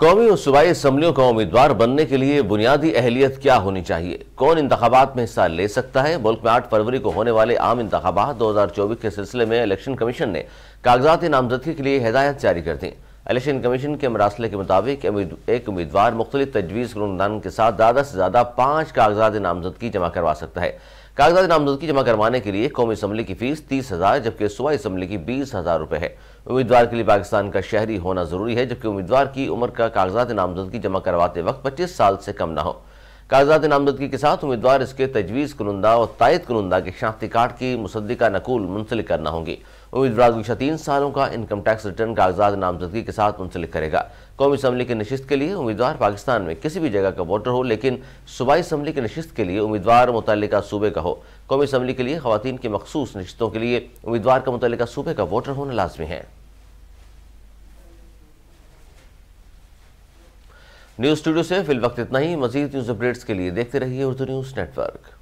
कौमी और सूबाई असम्बलियों का उम्मीदवार बनने के लिए बुनियादी अहलियत क्या होनी चाहिए, कौन इंतखाबात में हिस्सा ले सकता है। मुल्क में 8 फरवरी को होने वाले आम इंतखाबात 2024 के सिलसिले में इलेक्शन कमीशन ने कागजात नामजदगी के लिए हिदायत जारी कर दी। इलेक्शन कमीशन के मरासले के मुताबिक एक उम्मीदवार मुख्तलिफ तजवीज़ कुनंदान के साथ ज़्यादा से ज़्यादा 5 कागजात नामजदगी जमा करवा सकता है। कागजात नामजदगी जमा करवाने के लिए कौमी असम्बली की फीस 30,000 जबकि सूबाई असम्बली की 20,000 रुपये है। उम्मीदवार के लिए पाकिस्तान का शहरी होना ज़रूरी है, जबकि उम्मीदवार की उम्र का कागजात नामजदगी जमा करवाते वक्त 25 साल से कम ना हो। कागजात नामजदगी के साथ उम्मीदवार इसके तजवीज़ कुनंदा और तायद कुनंदा के शनाख्ती कार्ड की मुसद्दिका नकूल मुंसलिक करना होगी। उम्मीदवार गुज़श्ता 3 सालों का इनकम टैक्स रिटर्न कागजात नामजदगी के साथ मुंसलिक करेगा। कौमी असम्बली की नशिस्त के लिए उम्मीदवार पाकिस्तान में किसी भी जगह का वोटर हो, लेकिन सूबाई असम्बली की नशिस्त के लिए उम्मीदवार मुतल्लिका सूबे का हो। कौमी असम्बली के लिए ख़वातीन की मखसूस नशिस्तों के लिए उम्मीदवार का मुतल्लिका सूबे का वोटर होना लाजमी है। न्यूज़ स्टूडियो से फिल वक्त इतना ही। मज़ीद न्यूज़ अपडेट्स के लिए देखते रहिए उर्दू न्यूज़ नेटवर्क।